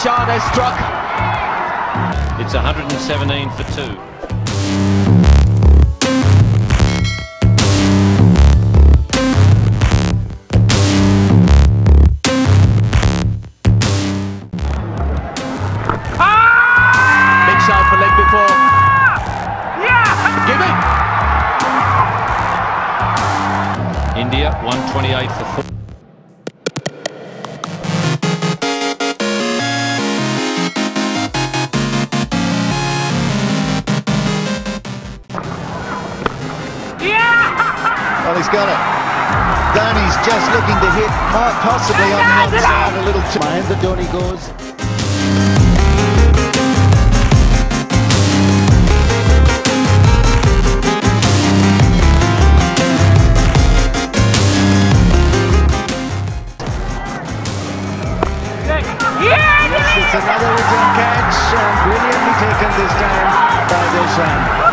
Dilshan has struck. It's 117 for two. Big shot for leg before. Give it. India 128 for four. Well, he's got it. Downey's just looking to hit, possibly on the other side a little too. Behind the Downey goes. Yes, it's another return catch, and brilliantly taken this time by Dilshan.